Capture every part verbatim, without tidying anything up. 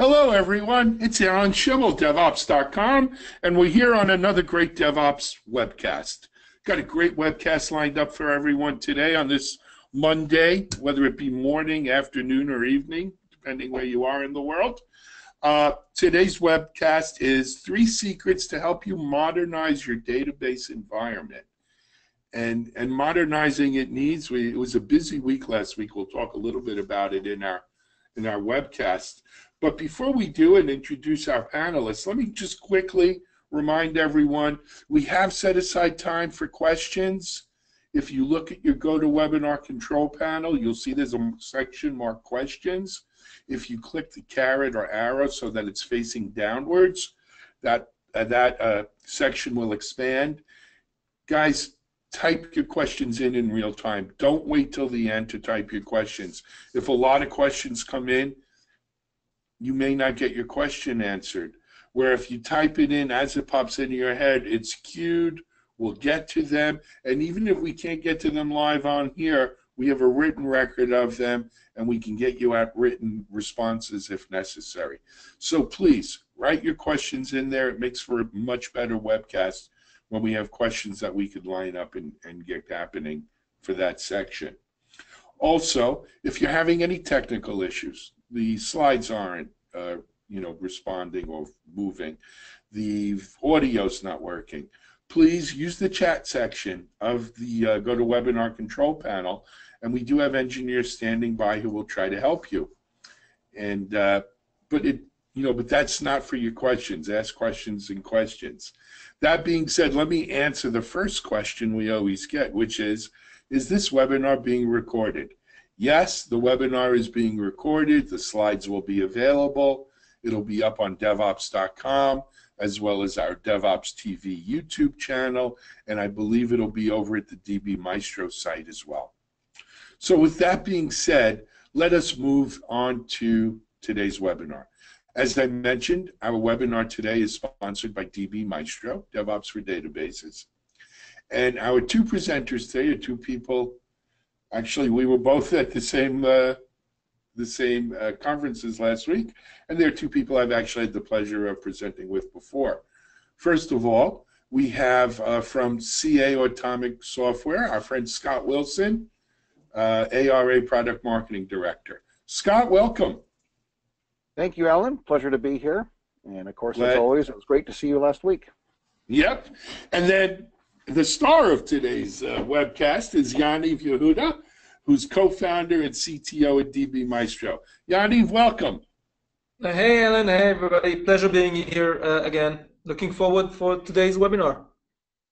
Hello, everyone. It's Aaron Schimmel, DevOps dot com, and we're here on another great DevOps webcast. Got a great webcast lined up for everyone today on this Monday, whether it be morning, afternoon, or evening, depending where you are in the world. Uh, today's webcast is three secrets to help you modernize your database environment. And, and modernizing it needs, we, it was a busy week last week. We'll talk a little bit about it in our, in our webcast. But before we do and introduce our panelists, let me just quickly remind everyone, we have set aside time for questions. If you look at your GoToWebinar control panel, you'll see there's a section marked questions. If you click the carrot or arrow so that it's facing downwards, that, uh, that uh, section will expand. Guys, type your questions in in real time. Don't wait till the end to type your questions. If a lot of questions come in, you may not get your question answered, where if you type it in as it pops into your head, it's queued, we'll get to them, and even if we can't get to them live on here, we have a written record of them, and we can get you out written responses if necessary. So please, write your questions in there. It makes for a much better webcast when we have questions that we could line up and, and get happening for that section. Also, if you're having any technical issues, the slides aren't, uh, you know, responding or moving, the audio's not working, please use the chat section of the uh, GoToWebinar control panel, and we do have engineers standing by who will try to help you. And uh, but it, you know, but that's not for your questions. Ask questions and questions. That being said, let me answer the first question we always get, which is, is this webinar being recorded? Yes, the webinar is being recorded. The slides will be available. It'll be up on DevOps dot com as well as our DevOps T V YouTube channel, and I believe it'll be over at the D B Maestro site as well. So with that being said, let us move on to today's webinar. As I mentioned, our webinar today is sponsored by D B Maestro, DevOps for Databases. And our two presenters today are two people. Actually, we were both at the same uh, the same uh, conferences last week, and there are two people I've actually had the pleasure of presenting with before. First of all, we have uh, from C A Automic Software, our friend Scott Wilson, uh, A R A Product Marketing Director. Scott, welcome. Thank you, Alan. Pleasure to be here. And of course, Glad. as always, it was great to see you last week. Yep. And then the star of today's uh, webcast is Yaniv Yehuda, who's co-founder and C T O at D B Maestro. Yaniv, welcome. Hey, Alan. Hey, everybody. Pleasure being here uh, again. Looking forward for today's webinar.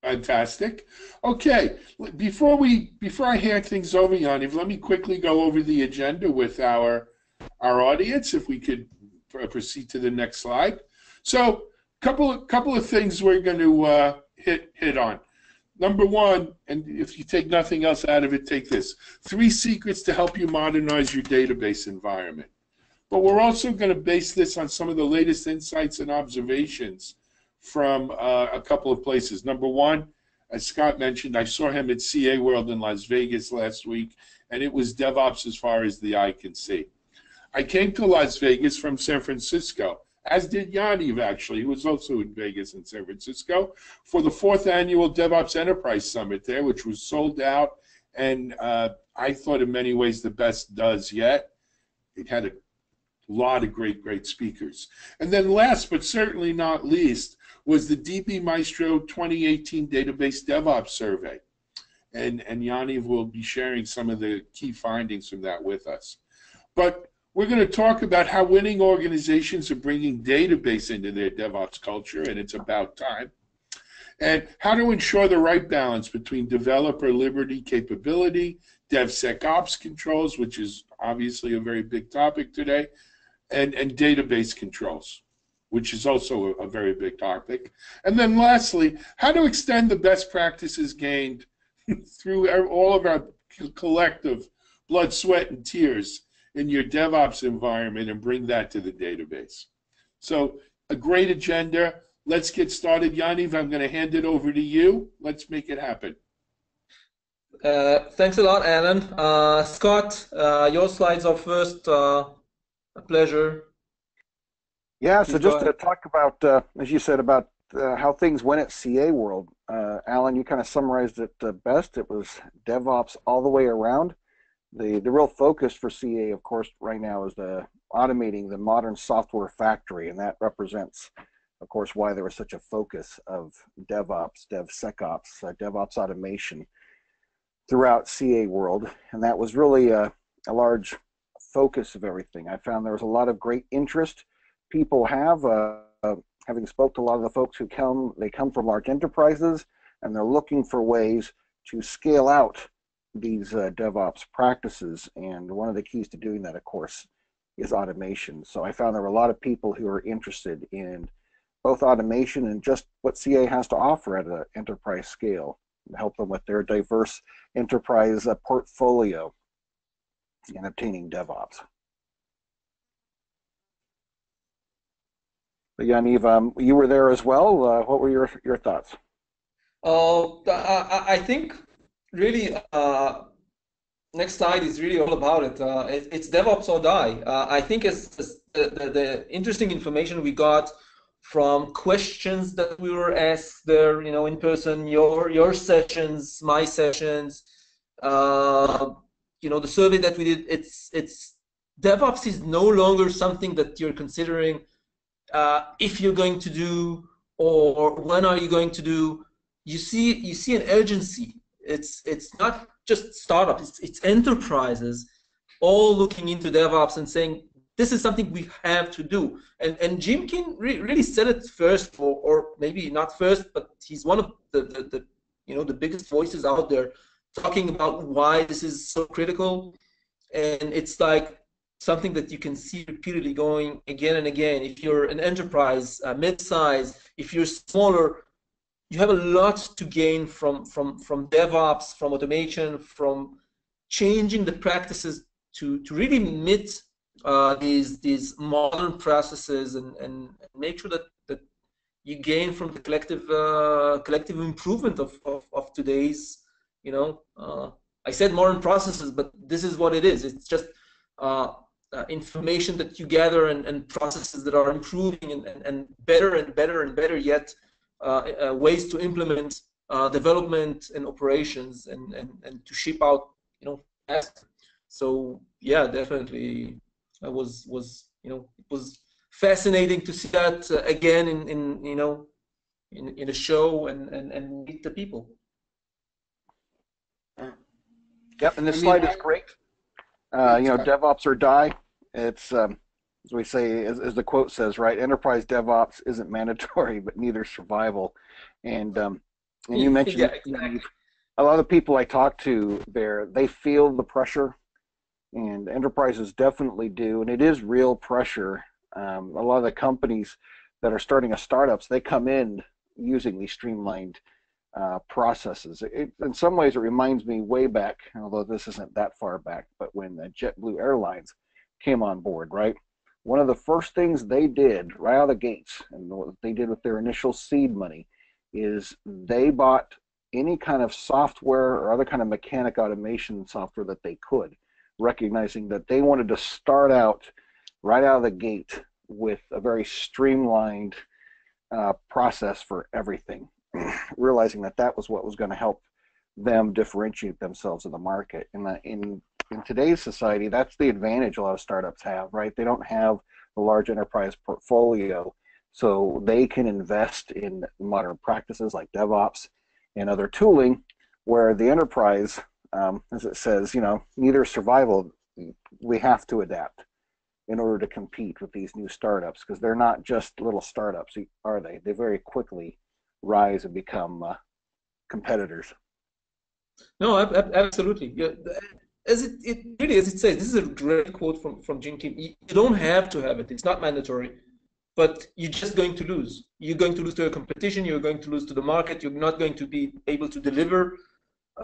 Fantastic. Okay. Before we, before I hand things over, Yaniv, let me quickly go over the agenda with our our audience. If we could proceed to the next slide. So, couple of couple of things we're going to uh, hit hit on. Number one, and if you take nothing else out of it, take this. Three secrets to help you modernize your database environment. But we're also going to base this on some of the latest insights and observations from uh, a couple of places. Number one, as Scott mentioned, I saw him at C A World in Las Vegas last week, and it was DevOps as far as the eye can see. I came to Las Vegas from San Francisco, as did Yaniv, actually, who was also in Vegas and San Francisco, for the fourth annual DevOps Enterprise Summit there, which was sold out, and uh, I thought in many ways the best does yet. It had a lot of great, great speakers. And then last, but certainly not least, was the D B Maestro twenty eighteen Database DevOps Survey, and, and Yaniv will be sharing some of the key findings from that with us. But we're going to talk about how winning organizations are bringing database into their DevOps culture, and it's about time, and how to ensure the right balance between developer liberty, capability, DevSecOps controls, which is obviously a very big topic today, and, and database controls, which is also a, a very big topic. And then lastly, how to extend the best practices gained through our, all of our collective blood, sweat, and tears in your DevOps environment and bring that to the database. So a great agenda. Let's get started. Yaniv, I'm going to hand it over to you. Let's make it happen. Uh, thanks a lot, Alan. Uh, Scott, uh, your slides are first. Uh, a pleasure. Yeah, so just to talk about, uh, as you said, about uh, how things went at C A World. Uh, Alan, you kind of summarized it uh, best. It was DevOps all the way around. The, the real focus for C A, of course, right now is the automating the modern software factory, and that represents, of course, why there was such a focus of DevOps, DevSecOps, uh, DevOps automation throughout C A World, and that was really a, a large focus of everything. I found there was a lot of great interest people have, uh, uh, having spoke to a lot of the folks who come, they come from large enterprises, and they're looking for ways to scale out these uh, DevOps practices, and one of the keys to doing that, of course, is automation. So I found there were a lot of people who are interested in both automation and just what C A has to offer at an enterprise scale, and help them with their diverse enterprise uh, portfolio in obtaining DevOps. But Yaniv, um, you were there as well. Uh, what were your your thoughts? Uh, I, I think really uh, next slide is really all about it. Uh, it it's DevOps or die. Uh, I think it's, it's the, the, the interesting information we got from questions that we were asked there, you know, in person, your your sessions, my sessions, uh, you know, the survey that we did. It's it's DevOps is no longer something that you're considering. Uh, if you're going to do, or when are you going to do? You see, you see an urgency. It's it's not just startups. It's, it's enterprises all looking into DevOps and saying this is something we have to do. And and Jim Kim re really said it first, for, or maybe not first, but he's one of the, the the you know the biggest voices out there talking about why this is so critical. And it's like something that you can see repeatedly going again and again. If you're an enterprise, uh, mid-size, if you're smaller, you have a lot to gain from, from, from DevOps, from automation, from changing the practices to, to really meet uh, these these modern processes and, and make sure that, that you gain from the collective uh, collective improvement of, of, of today's, you know, uh, I said modern processes, but this is what it is. It's just uh, Uh, information that you gather and, and processes that are improving and, and, and better and better and better yet, uh, uh, ways to implement uh, development and operations and, and, and to ship out, you know, faster. So yeah, definitely, I was was you know it was fascinating to see that uh, again in, in you know in in a show and, and, and meet the people. Yep, and this I slide mean, is great. Uh, you know, DevOps or die. It's um, as we say, as, as the quote says, right? Enterprise DevOps isn't mandatory, but neither survival. And um, and you mentioned yeah, exactly. A lot of people I talk to there, they feel the pressure, and enterprises definitely do, and it is real pressure. Um, a lot of the companies that are starting as startups, they come in using these streamlined Uh, processes. It, in some ways, it reminds me way back, although this isn't that far back, but when uh, JetBlue Airlines came on board, right? One of the first things they did right out of the gates, and what they did with their initial seed money, is they bought any kind of software or other kind of mechanic automation software that they could, recognizing that they wanted to start out right out of the gate with a very streamlined uh, process for everything. Realizing that that was what was going to help them differentiate themselves in the market. And in, in in today's society, that's the advantage a lot of startups have, right? They don't have the large enterprise portfolio, so they can invest in modern practices like DevOps and other tooling, where the enterprise, um, as it says, you know, neither survival. We have to adapt in order to compete with these new startups, because they're not just little startups, are they? They very quickly rise and become uh, competitors. No, absolutely. Yeah. As it, it really, as it says, this is a great quote from from Jim Kim. You don't have to have it; it's not mandatory. But you're just going to lose. You're going to lose to your competition. You're going to lose to the market. You're not going to be able to deliver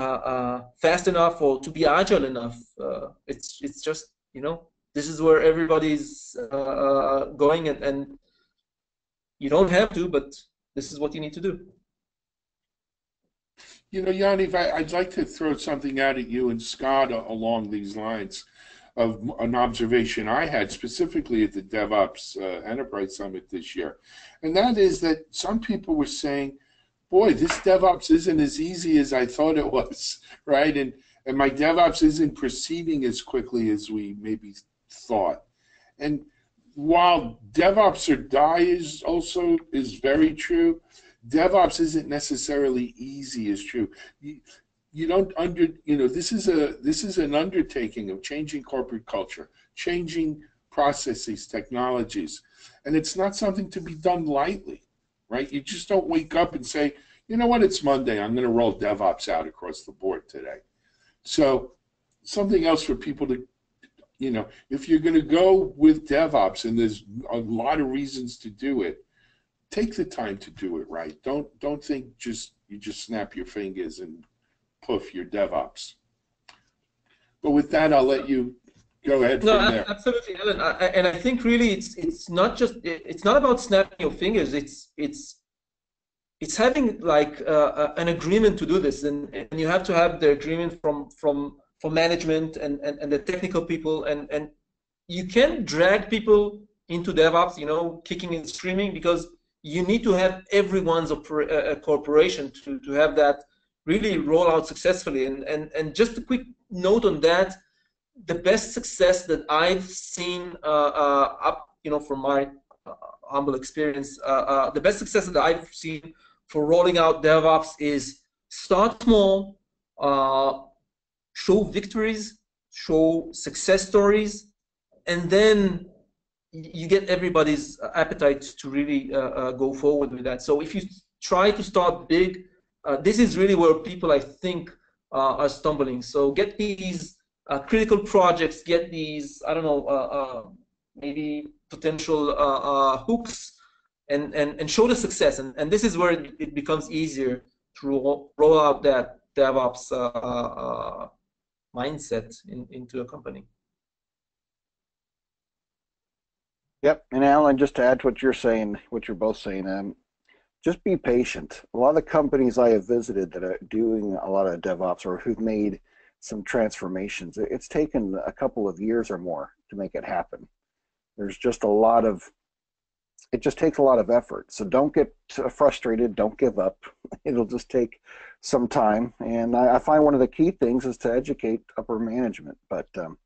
uh, uh, fast enough or to be agile enough. Uh, it's it's just, you know, this is where everybody's uh, going, and, and you don't have to, but this is what you need to do. You know, Yaniv, I, I'd like to throw something out at you and Scott along these lines. of an observation I had specifically at the DevOps uh, Enterprise Summit this year. And that is that some people were saying, boy, this DevOps isn't as easy as I thought it was, right? And, and my DevOps isn't proceeding as quickly as we maybe thought. And while DevOps or die is also is very true, DevOps isn't necessarily easy is true. You, you don't under you know this is a this is an undertaking of changing corporate culture, changing processes, technologies, and it's not something to be done lightly, right? You just don't wake up and say, you know what, it's Monday, I'm going to roll DevOps out across the board today. So something else for people to, you know, if you're going to go with DevOps, and there's a lot of reasons to do it, take the time to do it right. Don't don't think just you just snap your fingers and poof, you're DevOps. But with that, I'll let you go ahead. No, from there. Absolutely, Alan. I, and I think really it's it's not just it's not about snapping your fingers. It's it's it's having like uh, an agreement to do this, and and you have to have the agreement from from. for management and, and, and the technical people, and, and you can't drag people into DevOps, you know, kicking and screaming, because you need to have everyone's uh, cooperation to, to have that really roll out successfully. And, and, and just a quick note on that, the best success that I've seen uh, uh, up, you know, from my uh, humble experience, uh, uh, the best success that I've seen for rolling out DevOps is start small, uh, show victories, show success stories, and then you get everybody's appetite to really uh, uh, go forward with that. So if you try to start big, uh, this is really where people, I think, uh, are stumbling. So get these uh, critical projects, get these, I don't know, uh, uh, maybe potential uh, uh, hooks, and, and, and show the success. And, and this is where it becomes easier to roll, roll out that DevOps uh, uh, mindset in, into a company. Yep, and Alan, just to add to what you're saying, what you're both saying, um, just be patient. A lot of the companies I have visited that are doing a lot of DevOps or who've made some transformations, it's taken a couple of years or more to make it happen. There's just a lot of, it just takes a lot of effort. So don't get frustrated, don't give up. It'll just take some time, and I, I find one of the key things is to educate upper management. But um,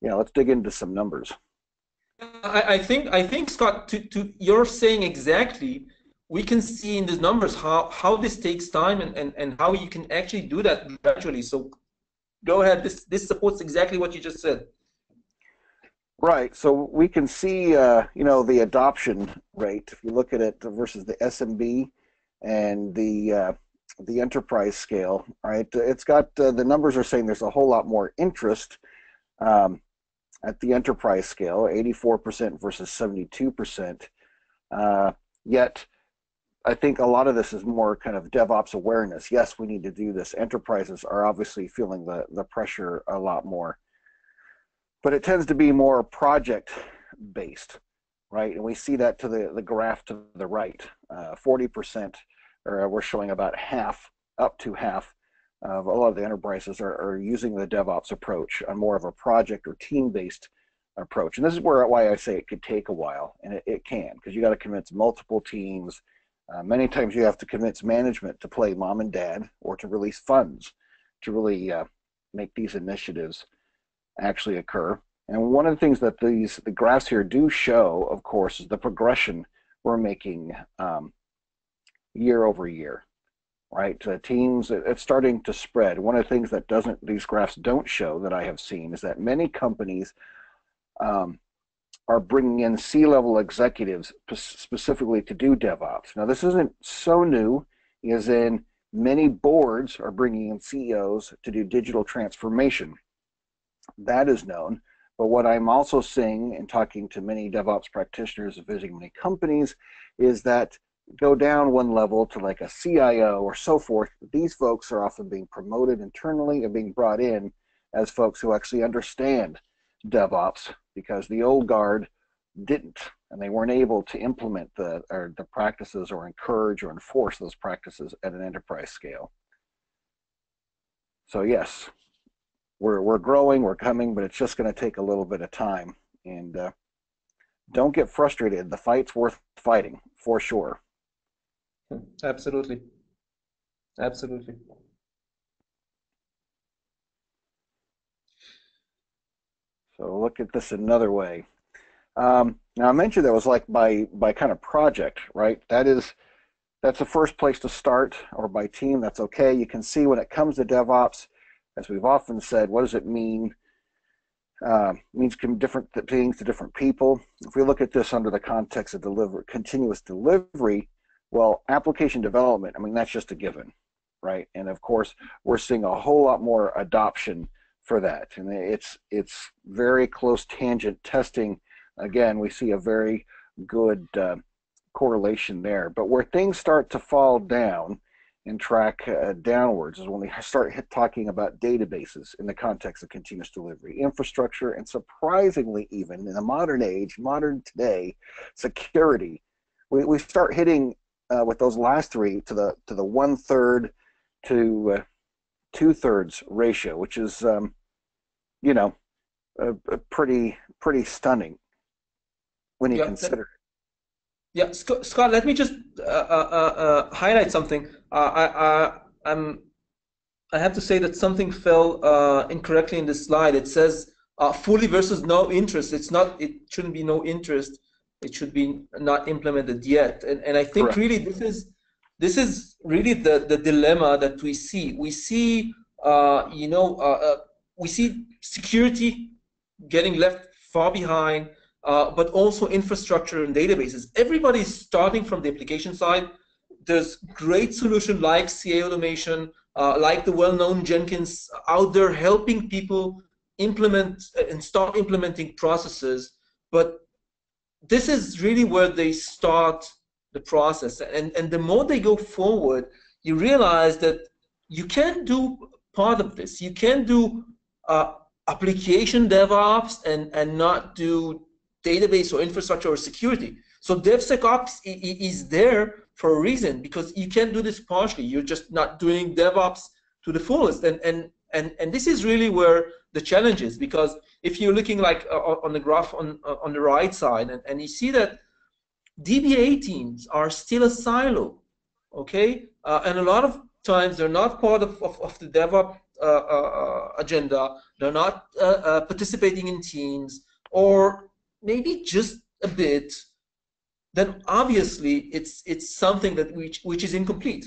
you know, let's dig into some numbers. I, I think, I think, Scott, to, to you're saying exactly. We can see in these numbers how how this takes time and, and and how you can actually do that gradually. So go ahead. This this supports exactly what you just said. Right. So we can see, uh, you know, the adoption rate if you look at it versus the S M B and the uh, the enterprise scale, right? It's got uh, the numbers are saying there's a whole lot more interest um, at the enterprise scale, eighty-four percent versus seventy-two percent. Uh, yet, I think a lot of this is more kind of DevOps awareness. Yes, we need to do this. Enterprises are obviously feeling the the pressure a lot more, but it tends to be more project-based, right? And we see that to the the graph to the right, uh, forty percent. Or we're showing about half, up to half, of a lot of the enterprises are, are using the DevOps approach on more of a project or team-based approach. And this is where why I say it could take a while, and it, it can, because you got to convince multiple teams. Uh, many times you have to convince management to play mom and dad or to release funds to really uh, make these initiatives actually occur. And one of the things that these the graphs here do show, of course, is the progression we're making um, year over year, right? Uh, teams, it, it's starting to spread. One of the things that doesn't, these graphs don't show that I have seen is that many companies um, are bringing in C-level executives specifically to do DevOps. Now, this isn't so new, as in many boards are bringing in C E Os to do digital transformation. That is known, but what I'm also seeing and talking to many DevOps practitioners and visiting many companies is that go down one level to like a C I O or so forth. These folks are often being promoted internally and being brought in as folks who actually understand DevOps, because the old guard didn't, and they weren't able to implement the, or the practices or encourage or enforce those practices at an enterprise scale. So yes, we're we're growing, we're coming, but it's just going to take a little bit of time. And uh, don't get frustrated. The fight's worth fighting for sure. Absolutely, absolutely. So look at this another way. Um, now I mentioned that was like by by kind of project, right? That is, that's the first place to start, or by team. That's okay. You can see when it comes to DevOps, as we've often said, what does it mean? Uh, it means different things to different people. If we look at this under the context of deliver continuous delivery, well, application development, I mean, that's just a given, right? And of course, we're seeing a whole lot more adoption for that, and it's it's very close tangent testing. Again, we see a very good uh, correlation there. But where things start to fall down and track uh, downwards is when we start hit talking about databases in the context of continuous delivery, infrastructure, and surprisingly, even in the modern age, modern today, security. We we start hitting uh, with those last three to the to the one third to uh, two thirds ratio, which is um, you know, uh, pretty pretty stunning when you yeah, consider it. Yeah, Scott, let me just uh, uh, uh, highlight something. Uh, I, I, I'm, I have to say that something fell uh, incorrectly in this slide. It says uh, fully versus no interest. It's not. It shouldn't be no interest. It should be not implemented yet. And and I think Correct. really this is this is really the the dilemma that we see. We see uh, you know uh, uh, we see security getting left far behind. Uh, but also infrastructure and databases. Everybody's starting from the application side. There's great solutions like C A Automation, uh, like the well-known Jenkins out there helping people implement and start implementing processes. But this is really where they start the process. And, and the more they go forward, you realize that you can do part of this. You can do uh, application DevOps and, and not do database or infrastructure or security. So DevSecOps is there for a reason, because you can do this partially. You're just not doing DevOps to the fullest. And and and, and this is really where the challenge is, because if you're looking like uh, on the graph on uh, on the right side, and, and you see that D B A teams are still a silo, okay? Uh, and a lot of times they're not part of, of, of the DevOps uh, uh, agenda. They're not uh, uh, participating in teams, or maybe just a bit, then obviously it's it's something that which which is incomplete.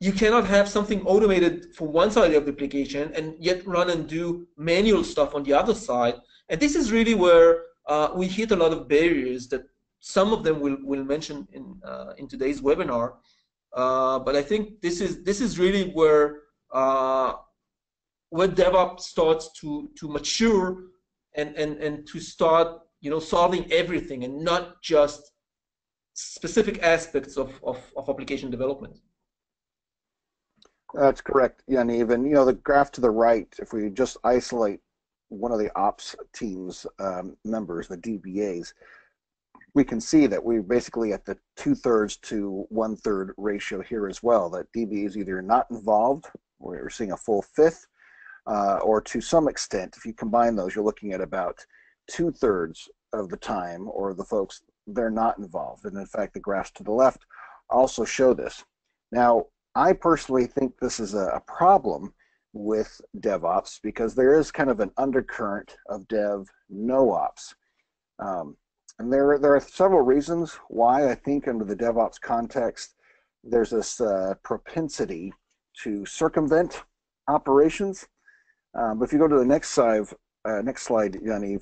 You cannot have something automated for one side of the application and yet run and do manual stuff on the other side. And this is really where uh, we hit a lot of barriers that some of them will will mention in uh, in today's webinar. Uh, but I think this is this is really where uh, where DevOps starts to to mature and and and to start, you know, solving everything and not just specific aspects of, of, of application development. That's correct, Yaniv. And, you know, the graph to the right, if we just isolate one of the ops team's um, members, the D B As, we can see that we're basically at the two-thirds to one-third ratio here as well, that D B is either not involved, we're seeing a full fifth, uh, or to some extent, if you combine those, you're looking at about two-thirds of the time, or the folks, they're not involved. And in fact, the graphs to the left also show this. Now, I personally think this is a problem with DevOps, because there is kind of an undercurrent of dev no ops. Um, and there, there are several reasons why I think under the DevOps context, there's this uh, propensity to circumvent operations. Uh, but if you go to the next slide, uh, next slide, Yaniv,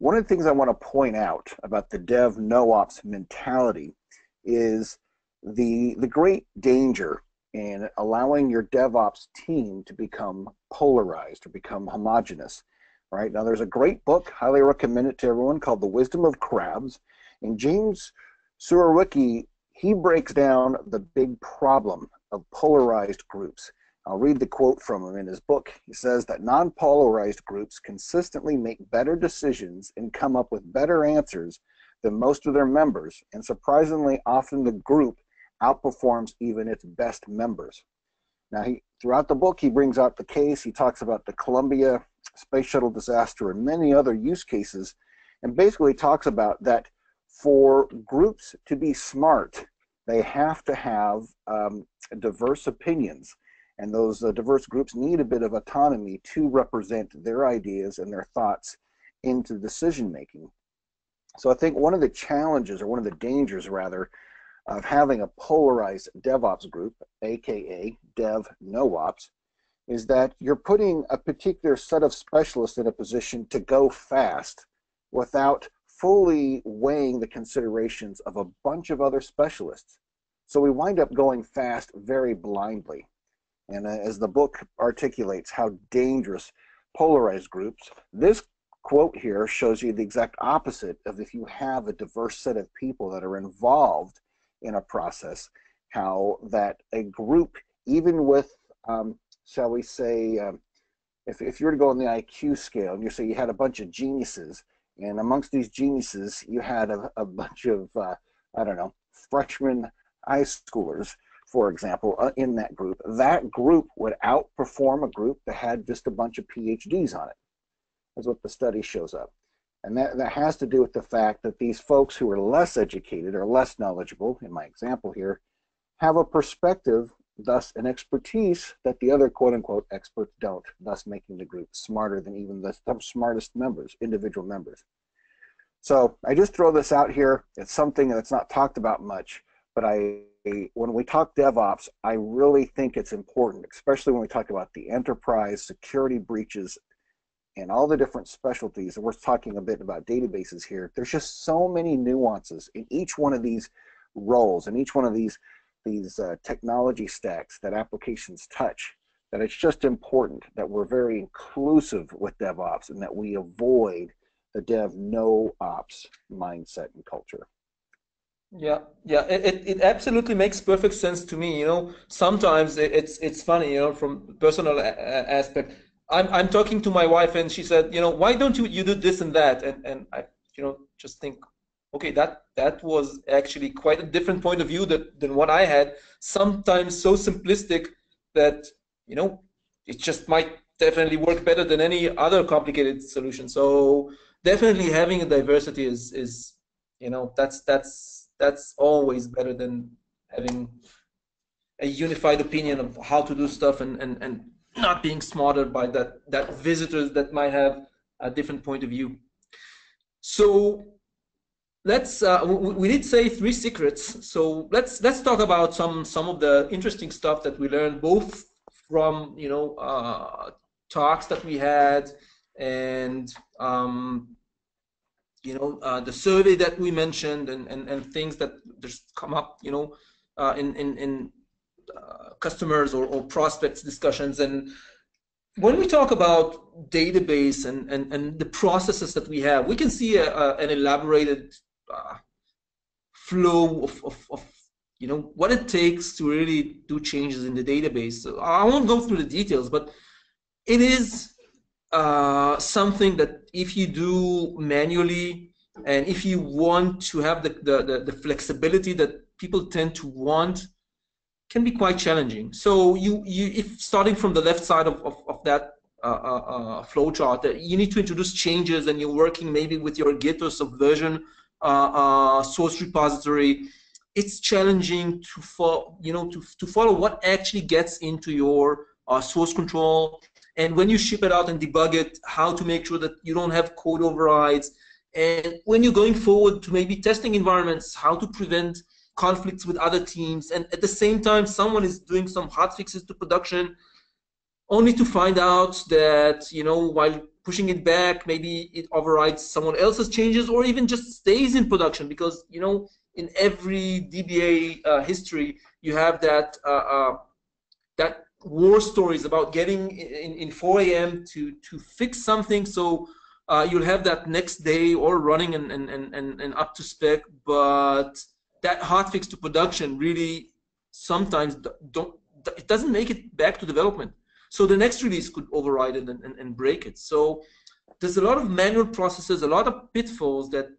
one of the things I want to point out about the dev no ops mentality is the the great danger in allowing your DevOps team to become polarized or become homogenous. Right now, there's a great book, highly recommend it to everyone, called The Wisdom of Crowds, and James Surowiecki, he breaks down the big problem of polarized groups. I'll read the quote from him in his book. He says that non-polarized groups consistently make better decisions and come up with better answers than most of their members, and surprisingly often the group outperforms even its best members. Now, he, throughout the book, he brings out the case. He talks about the Columbia space shuttle disaster, and many other use cases, and basically talks about that for groups to be smart, they have to have um, diverse opinions, and those uh, diverse groups need a bit of autonomy to represent their ideas and their thoughts into decision making. So I think one of the challenges, or one of the dangers rather, of having a polarized DevOps group, aka Dev No Ops, is that you're putting a particular set of specialists in a position to go fast without fully weighing the considerations of a bunch of other specialists. So we wind up going fast very blindly. And as the book articulates how dangerous polarized groups, this quote here shows you the exact opposite of if you have a diverse set of people that are involved in a process, how that a group, even with, um, shall we say, um, if, if you were to go on the I Q scale and you say you had a bunch of geniuses, and amongst these geniuses you had a, a bunch of, uh, I don't know, freshman high schoolers, for example, uh, in that group, that group would outperform a group that had just a bunch of P H Ds on it. That's what the study shows up. And that, that has to do with the fact that these folks who are less educated or less knowledgeable, in my example here, have a perspective, thus an expertise, that the other quote-unquote experts don't, thus making the group smarter than even the smartest members, individual members. So I just throw this out here. It's something that's not talked about much, but I, when we talk DevOps, I really think it's important, especially when we talk about the enterprise, security breaches, and all the different specialties, and we're talking a bit about databases here. There's just so many nuances in each one of these roles, and each one of these these uh, technology stacks that applications touch, that it's just important that we're very inclusive with DevOps and that we avoid the Dev No Ops mindset and culture. Yeah, yeah, it, it, it absolutely makes perfect sense to me. You know, sometimes it, it's it's funny, you know, from personal a aspect. I'm, I'm talking to my wife, and she said, you know, why don't you, you do this and that? And, and I, you know, just think, okay, that, that was actually quite a different point of view that, than what I had, sometimes so simplistic that, you know, it just might definitely work better than any other complicated solution. So definitely having a diversity is, is you know, that's, that's, that's always better than having a unified opinion of how to do stuff and, and, and not being smarter by that, that visitors that might have a different point of view. So let's uh, we, we did say three secrets. So let's let's talk about some some of the interesting stuff that we learned, both from you know uh, talks that we had and um, you know uh, the survey that we mentioned and and, and things that just come up you know uh, in in in. Uh, customers or, or prospects discussions. And when we talk about database and, and, and the processes that we have, we can see a, a, an elaborated uh, flow of, of, of you know what it takes to really do changes in the database. So I won't go through the details, but it is uh, something that if you do manually and if you want to have the, the, the, the flexibility that people tend to want, can be quite challenging. So you, you if starting from the left side of, of, of that uh, uh, flow chart, you need to introduce changes, and you're working maybe with your Git or Subversion uh, uh, source repository. It's challenging to follow, you know, to, to follow what actually gets into your uh, source control, and when you ship it out and debug it, how to make sure that you don't have code overrides, and when you're going forward to maybe testing environments, how to prevent conflicts with other teams, and at the same time someone is doing some hot fixes to production only to find out that you know while pushing it back maybe it overrides someone else's changes or even just stays in production, because you know in every D B A uh, history you have that uh, uh, that war stories about getting in, in four A M to, to fix something, so uh, you'll have that next day or running and, and, and, and up to spec, but that hotfix to production really sometimes don't, it doesn't make it back to development. So the next release could override it and, and, and break it. So there's a lot of manual processes, a lot of pitfalls that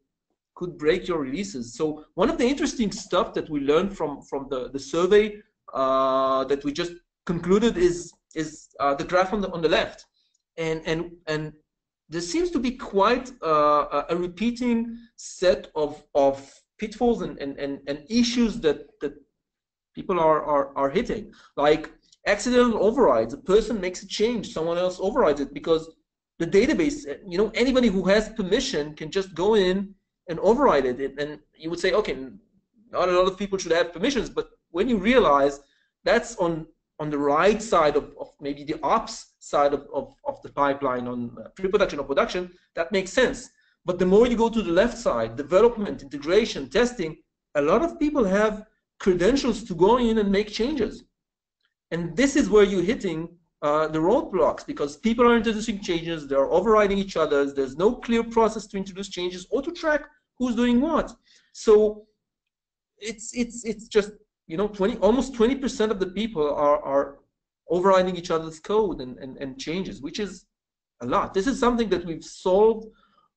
could break your releases. So one of the interesting stuff that we learned from, from the, the survey uh, that we just concluded is, is uh, the graph on the, on the left. and and and there seems to be quite uh, a repeating set of of pitfalls and and and, and issues that that people are, are are hitting, like accidental overrides. A person makes a change, someone else overrides it, because the database, you know, anybody who has permission can just go in and override it. And you would say, okay, not a lot of people should have permissions, but when you realize that's on on the right side of, of maybe the ops side of, of, of the pipeline, on pre-production or production, that makes sense. But the more you go to the left side, development, integration, testing, a lot of people have credentials to go in and make changes. And this is where you're hitting uh, the roadblocks, because people are introducing changes, they're overriding each other, there's no clear process to introduce changes or to track who's doing what. So it's, it's, it's just, you know, twenty, almost twenty percent of the people are, are overriding each other's code and, and, and changes, which is a lot. This is something that we've solved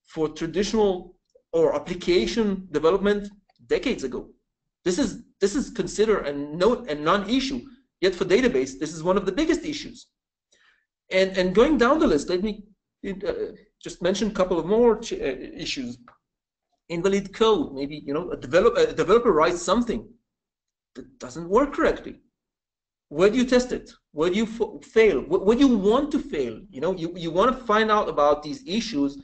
for traditional or application development decades ago. This is, this is considered a, no, a non-issue, yet for database, this is one of the biggest issues. And, and going down the list, let me uh, just mention a couple of more ch uh, issues. Invalid code, maybe, you know, a, develop, a developer writes something that doesn't work correctly. Where do you test it? Where do you fail? What, what do you want to fail? You know, you, you want to find out about these issues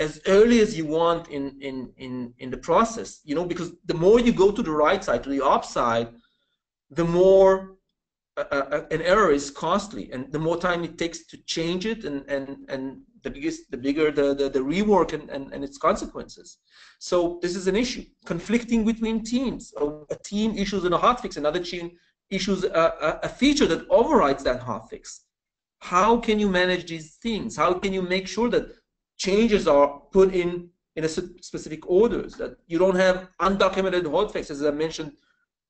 as early as you want in, in, in, in the process, you know, because the more you go to the right side, to the ops side, the more a, a, an error is costly, and the more time it takes to change it, and, and, and the, biggest, the bigger the, the, the rework and, and, and its consequences. So this is an issue. Conflicting between teams. A team issues a hotfix, another team issues a, a feature that overrides that hotfix. How can you manage these things? How can you make sure that changes are put in in a specific orders, that you don't have undocumented hotfixes, as I mentioned,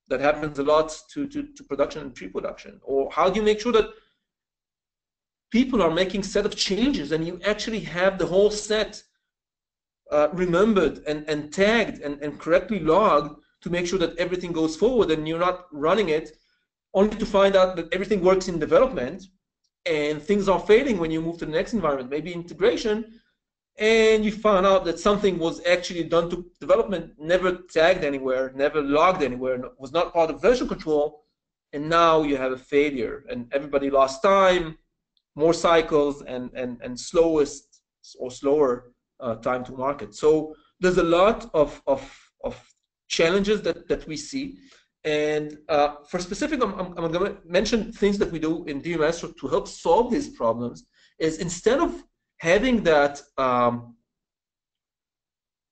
that happens a lot to, to, to production and pre-production? Or how do you make sure that people are making a set of changes and you actually have the whole set uh, remembered and, and tagged and, and correctly logged to make sure that everything goes forward and you're not running it only to find out that everything works in development and things are failing when you move to the next environment, maybe integration, and you found out that something was actually done to development, never tagged anywhere, never logged anywhere, was not part of version control, and now you have a failure, and everybody lost time, more cycles, and, and, and slowest or slower uh, time to market. So there's a lot of, of, of challenges that, that we see, and uh, for specific, I'm, I'm, I'm going to mention things that we do in D B Maestro to help solve these problems, is instead of having that um,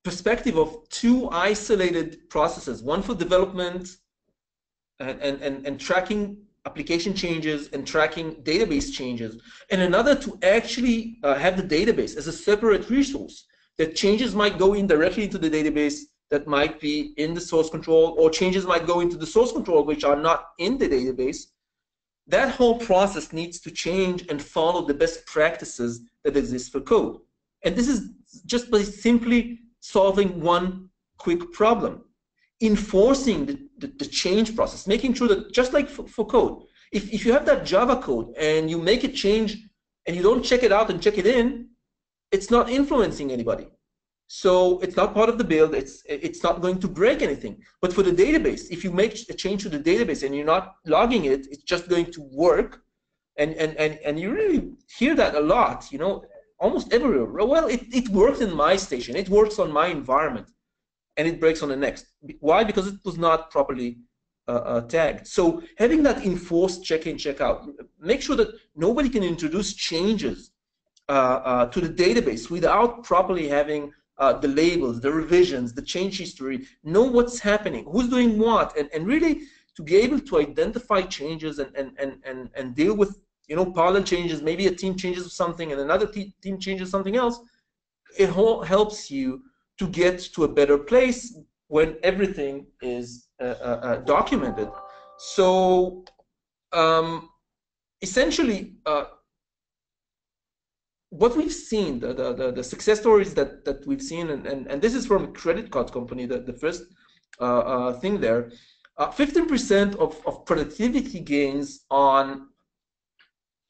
perspective of two isolated processes, one for development and, and, and, and tracking application changes and tracking database changes, and another to actually uh, have the database as a separate resource, that changes might go in directly into the database that might be in the source control, or changes might go into the source control which are not in the database. That whole process needs to change and follow the best practices that exist for code. And this is just by simply solving one quick problem, enforcing the, the, the change process, making sure that, just like for, for code, if, if you have that Java code and you make a change and you don't check it out and check it in, it's not influencing anybody. So it's not part of the build, it's, it's not going to break anything. But for the database, if you make a change to the database and you're not logging it, it's just going to work. And, and, and, and you really hear that a lot, you know, almost everywhere. Well, it, it works in my station, it works on my environment, and it breaks on the next. Why? Because it was not properly uh, uh, tagged. So having that enforced check-in, check-out, make sure that nobody can introduce changes uh, uh, to the database without properly having uh, the labels, the revisions, the change history, know what's happening, who's doing what, and, and really to be able to identify changes and, and, and, and, and deal with, you know, parallel changes. Maybe a team changes something and another te team changes something else. It all helps you to get to a better place when everything is uh, uh, documented. So um, essentially, uh, what we've seen, the, the, the, the success stories that, that we've seen, and, and, and this is from a credit card company, the, the first uh, uh, thing there, fifteen percent uh, of, of productivity gains on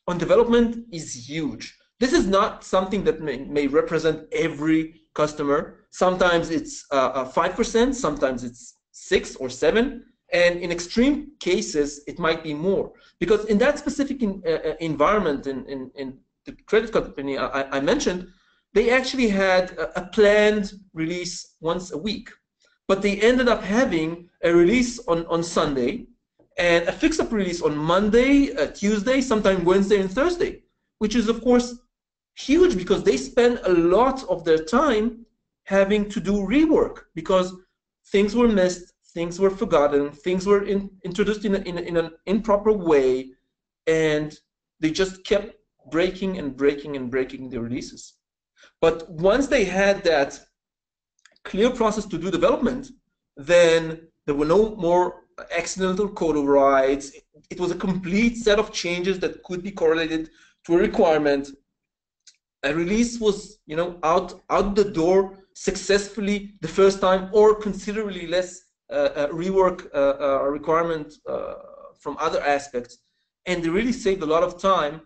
on development is huge. This is not something that may, may represent every customer. Sometimes it's uh, five percent, sometimes it's six or seven, and in extreme cases, it might be more. Because in that specific in, uh, environment, in, in, in the credit company I, I mentioned, they actually had a, a planned release once a week. But they ended up having a release on, on Sunday, and a fix-up release on Monday, uh, Tuesday, sometime Wednesday and Thursday, which is, of course, huge because they spend a lot of their time having to do rework because things were missed, things were forgotten, things were in, introduced in, a, in, a, in an improper way, and they just kept breaking and breaking and breaking the releases. But once they had that clear process to do development, then there were no more accidental code overrides. It was a complete set of changes that could be correlated to a requirement. A release was, you know, out out the door successfully the first time, or considerably less uh, uh, rework uh, uh, requirement uh, from other aspects, and they really saved a lot of time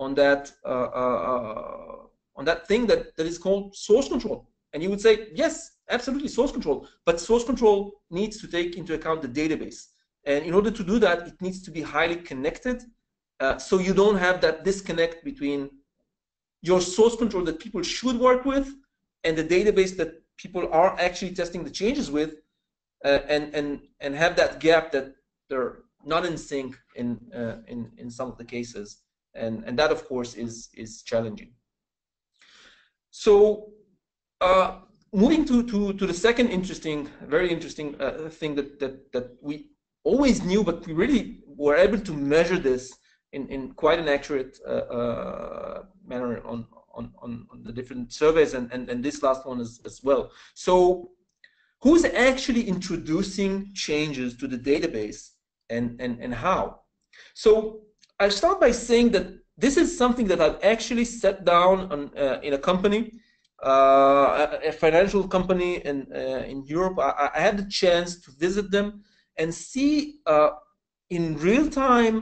on that uh, uh, on that thing that that is called source control. And you would say, yes, absolutely, source control. But source control needs to take into account the database. And in order to do that, it needs to be highly connected, uh, so you don't have that disconnect between your source control that people should work with and the database that people are actually testing the changes with, uh, and, and, and have that gap that they're not in sync in, uh, in, in some of the cases. And, and that, of course, is, is challenging. So, Uh, moving to, to, to the second interesting, very interesting uh, thing that, that, that we always knew, but we really were able to measure this in, in quite an accurate uh, uh, manner on, on, on the different surveys, and, and, and this last one is, as well. So who's actually introducing changes to the database, and, and, and how? So I'll start by saying that this is something that I've actually set down on, uh, in a company. Uh, a financial company in uh, in Europe. I, I had the chance to visit them and see uh, in real time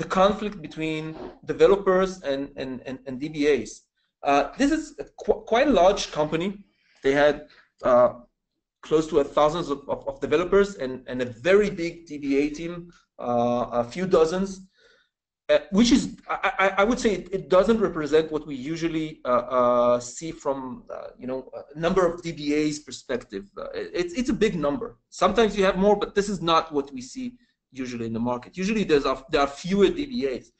the conflict between developers and and and, and D B As. Uh, this is a qu quite a large company. They had uh, close to a thousands of, of, of developers and and a very big D B A team, uh, a few dozens. Uh, which is, I, I would say, it, it doesn't represent what we usually uh, uh, see from, uh, you know, a number of D B As perspective. Uh, it, it's a big number. Sometimes you have more, but this is not what we see usually in the market. Usually there's a, there are fewer D B As.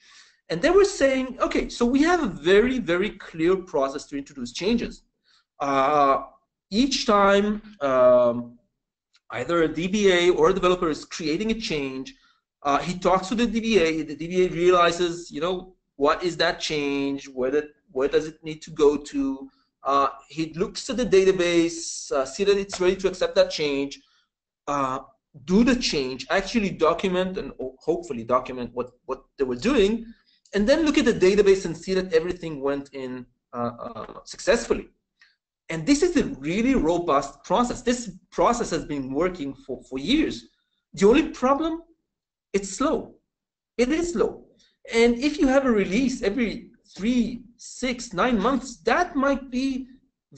And they were saying, okay, so we have a very, very clear process to introduce changes. Uh, each time um, either a D B A or a developer is creating a change, Uh, he talks to the D B A, the D B A realizes, you know, what is that change, where, that, where does it need to go to, uh, he looks at the database, uh, see that it's ready to accept that change, uh, do the change, actually document and hopefully document what, what they were doing, and then look at the database and see that everything went in uh, uh, successfully. And this is a really robust process. This process has been working for, for years. The only problem? It's slow. It is slow. And if you have a release every three, six, nine months, that might be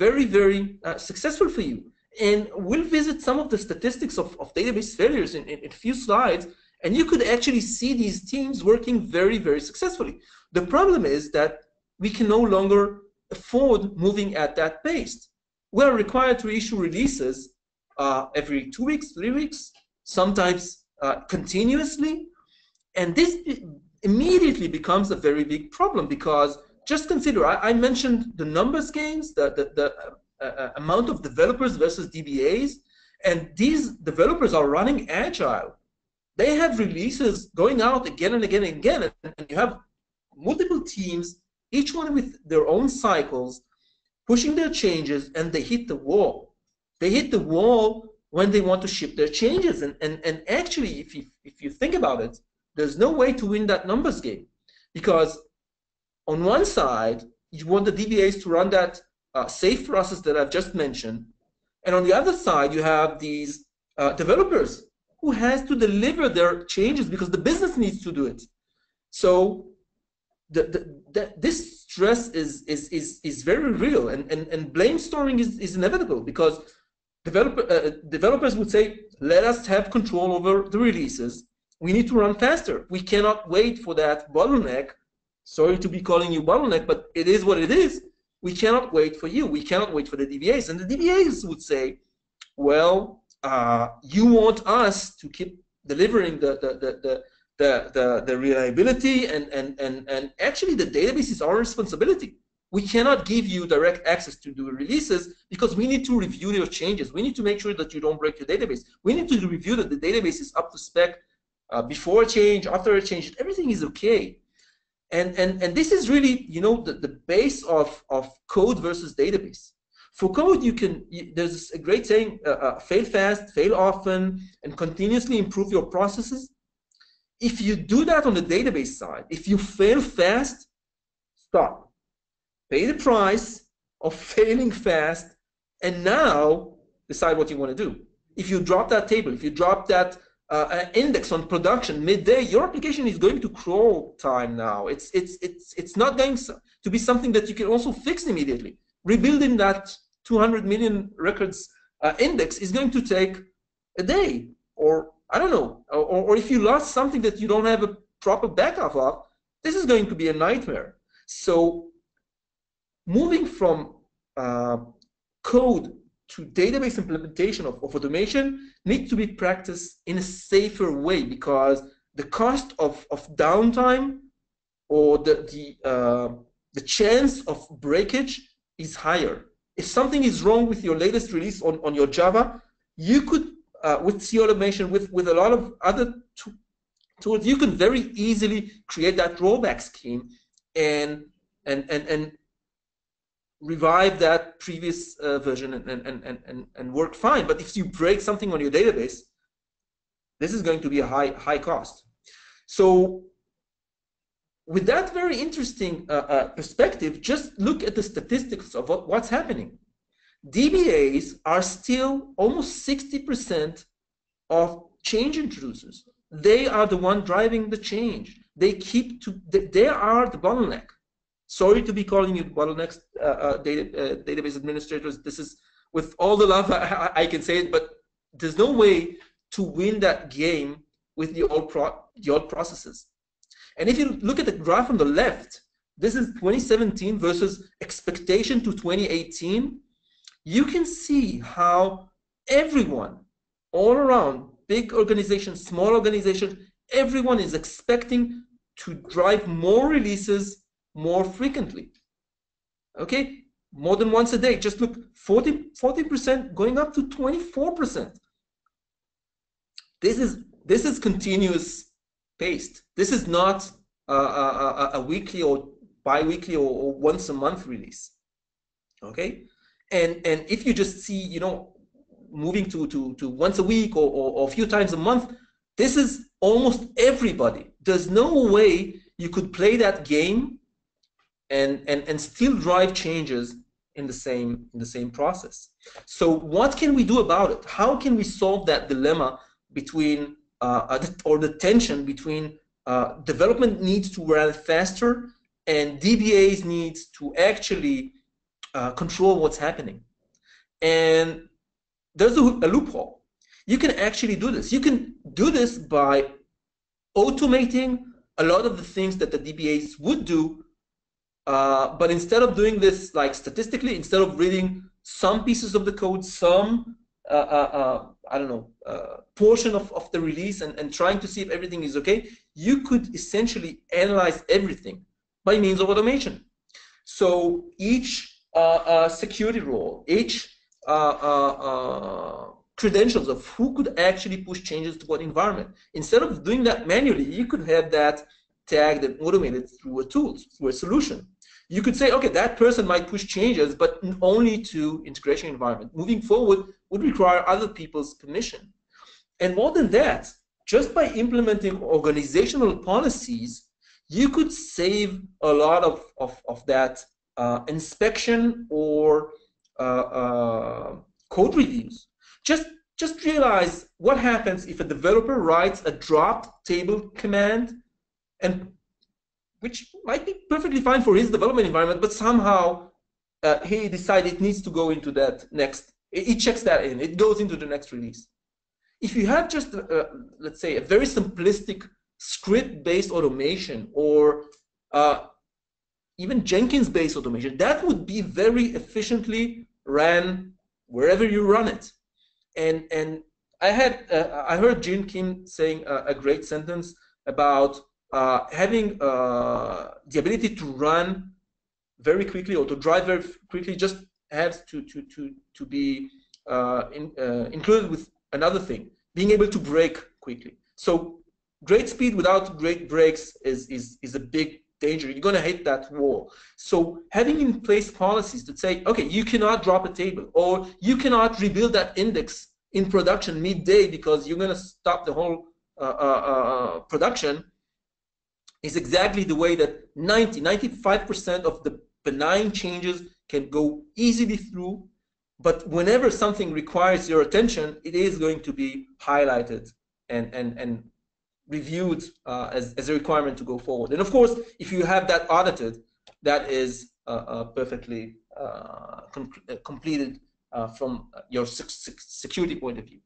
very, very uh, successful for you. And we'll visit some of the statistics of, of database failures in, in, in a few slides, and you could actually see these teams working very, very successfully. The problem is that we can no longer afford moving at that pace. We're required to issue releases uh, every two weeks, three weeks, sometimes Uh, continuously, and this immediately becomes a very big problem because just consider, I, I mentioned the numbers games, the, the, the uh, uh, amount of developers versus D B As, and these developers are running agile. They have releases going out again and again and again, and, and you have multiple teams, each one with their own cycles, pushing their changes, and they hit the wall. They hit the wall when they want to ship their changes. And, and, and actually, if you, if you think about it, there's no way to win that numbers game. Because on one side, you want the D B As to run that uh, safe process that I've just mentioned. And on the other side, you have these uh, developers who has to deliver their changes because the business needs to do it. So the, the, the, this stress is, is, is, is very real, and, and, and blame storming is, is inevitable, because developer, uh, developers would say, let us have control over the releases. We need to run faster. We cannot wait for that bottleneck. Sorry to be calling you bottleneck, but it is what it is. We cannot wait for you. We cannot wait for the D B As. And the D B As would say, well, uh, you want us to keep delivering the, the, the, the, the, the, the reliability, and, and, and, and actually the database is our responsibility. We cannot give you direct access to the releases because we need to review your changes. We need to make sure that you don't break your database. We need to review that the database is up to spec uh, before a change, after a change, everything is okay. And, and, and this is really, you know, the, the base of, of code versus database. For code, you can, you, there's a great saying, uh, uh, fail fast, fail often, and continuously improve your processes. If you do that on the database side, if you fail fast, stop. Pay the price of failing fast, and now decide what you want to do. If you drop that table, if you drop that Uh, index on production midday, your application is going to crawl time now. It's it's it's it's not going to be something that you can also fix immediately. Rebuilding that two hundred million records uh, index is going to take a day, or I don't know, or, or if you lost something that you don't have a proper backup of, this is going to be a nightmare. So moving from uh, code to database implementation of, of automation needs to be practiced in a safer way, because the cost of, of downtime or the the, uh, the chance of breakage is higher. If something is wrong with your latest release on, on your Java, you could, uh, with C automation, with, with a lot of other tools, you can very easily create that rollback scheme and and and and revive that previous uh, version and, and, and, and, and work fine. But if you break something on your database, this is going to be a high, high cost. So with that very interesting uh, uh, perspective, just look at the statistics of what, what's happening. D B As are still almost sixty percent of change introducers. They are the one driving the change. They keep to, they are the bottleneck. Sorry to be calling you bottlenecks, uh, uh, data, uh, database administrators. This is, with all the love I, I can say it, but there's no way to win that game with the old, pro the old processes. And if you look at the graph on the left, this is twenty seventeen versus expectation to twenty eighteen. You can see how everyone, all around, big organizations, small organizations, everyone is expecting to drive more releases more frequently, okay? More than once a day. Just look, forty percent going up to twenty-four percent. This is this is continuous paced. This is not uh, a, a weekly or bi-weekly or, or once a month release, okay? And and if you just see, you know, moving to to, to once a week or, or, or a few times a month, this is almost everybody. There's no way you could play that game And, and, and still drive changes in the same in the same process. So what can we do about it? How can we solve that dilemma between uh, or the tension between uh, development needs to run faster and D B As needs to actually uh, control what's happening? And there's a, a loophole. You can actually do this. You can do this by automating a lot of the things that the D B As would do. Uh, but instead of doing this, like statistically, instead of reading some pieces of the code, some, uh, uh, uh, I don't know, uh, portion of, of the release and, and trying to see if everything is okay, you could essentially analyze everything by means of automation. So each uh, uh, security role, each uh, uh, uh, credentials of who could actually push changes to what environment, instead of doing that manually, you could have that tagged and automated through a tool, through a solution. You could say, okay, that person might push changes, but only to integration environment. Moving forward would require other people's permission. And more than that, just by implementing organizational policies, you could save a lot of, of, of that uh, inspection or uh, uh, code reviews. Just, just realize what happens if a developer writes a dropped table command and which might be perfectly fine for his development environment, but somehow uh, he decided it needs to go into that next. It, it checks that in. It goes into the next release. If you have just, uh, let's say, a very simplistic script-based automation or uh, even Jenkins-based automation, that would be very efficiently ran wherever you run it. And and I had uh, I heard Jim Kim saying a, a great sentence about uh, having uh, the ability to run very quickly or to drive very quickly just has to to to to be uh, in, uh, included with another thing, being able to break quickly. So great speed without great breaks is is is a big danger. You're going to hit that wall. So having in place policies that say, okay, you cannot drop a table, or you cannot rebuild that index in production midday because you're going to stop the whole uh, uh, uh, production, is exactly the way that ninety, ninety-five percent of the benign changes can go easily through. But whenever something requires your attention, it is going to be highlighted and, and, and reviewed uh, as, as a requirement to go forward. And of course, if you have that audited, that is uh, uh, perfectly uh, com uh, completed uh, from your security point of view.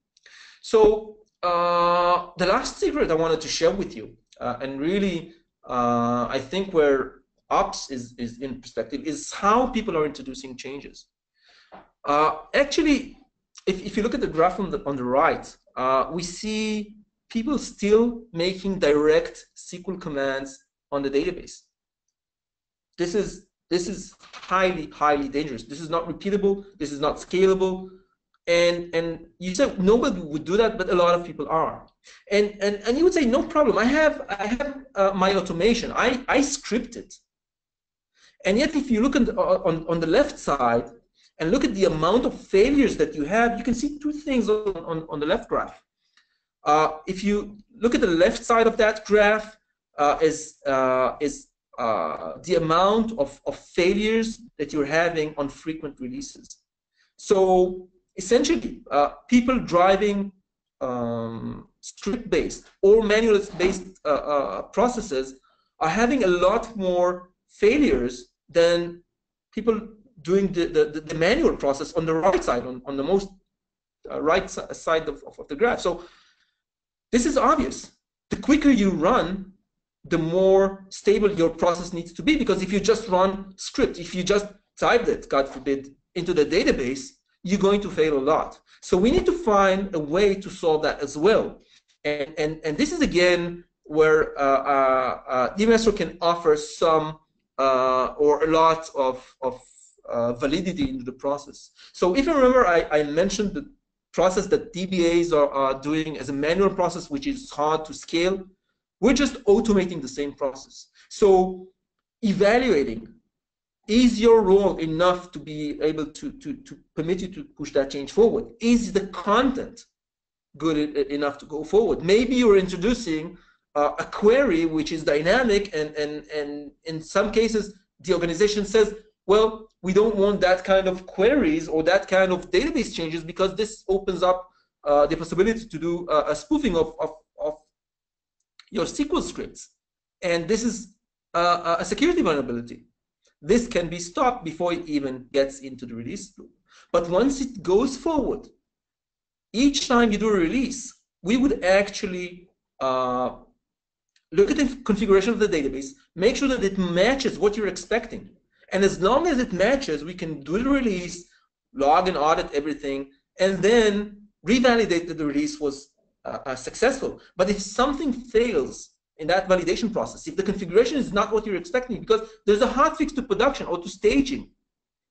So uh, the last secret I wanted to share with you, uh, and really uh, I think where ops is, is in perspective, is how people are introducing changes. Uh, actually, if, if you look at the graph on the, on the right, uh, we see people still making direct S Q L commands on the database. This is, this is highly, highly dangerous. This is not repeatable. This is not scalable. And, and you said nobody would do that, but a lot of people are. And, and, and you would say, no problem. I have, I have uh, my automation. I, I script it. And yet, if you look on the, on, on the left side, and look at the amount of failures that you have, you can see two things on, on, on the left graph. Uh, if you look at the left side of that graph, uh, is, uh, is uh, the amount of, of failures that you're having on frequent releases. So essentially, uh, people driving um, script-based or manual-based uh, uh, processes are having a lot more failures than people doing the, the, the manual process on the right side, on, on the most uh, right side of, of the graph. So this is obvious. The quicker you run, the more stable your process needs to be, because if you just run script, if you just type it, God forbid, into the database, you're going to fail a lot. So we need to find a way to solve that as well. And, and, and this is, again, where uh, uh, uh, DMaestro can offer some uh, or a lot of, of Uh, validity into the process. So if you remember, I, I mentioned the process that D B As are, are doing as a manual process, which is hard to scale. We're just automating the same process. So evaluating, is your role enough to be able to, to, to permit you to push that change forward? Is the content good enough to go forward? Maybe you're introducing uh, a query which is dynamic, and, and, and in some cases, the organization says, well, we don't want that kind of queries or that kind of database changes, because this opens up uh, the possibility to do uh, a spoofing of, of, of your S Q L scripts. And this is uh, a security vulnerability. This can be stopped before it even gets into the release loop. But once it goes forward, each time you do a release, we would actually uh, look at the configuration of the database, make sure that it matches what you're expecting. And as long as it matches, we can do the release, log and audit everything, and then revalidate that the release was uh, uh, successful. But if something fails in that validation process, if the configuration is not what you're expecting, because there's a hard fix to production or to staging,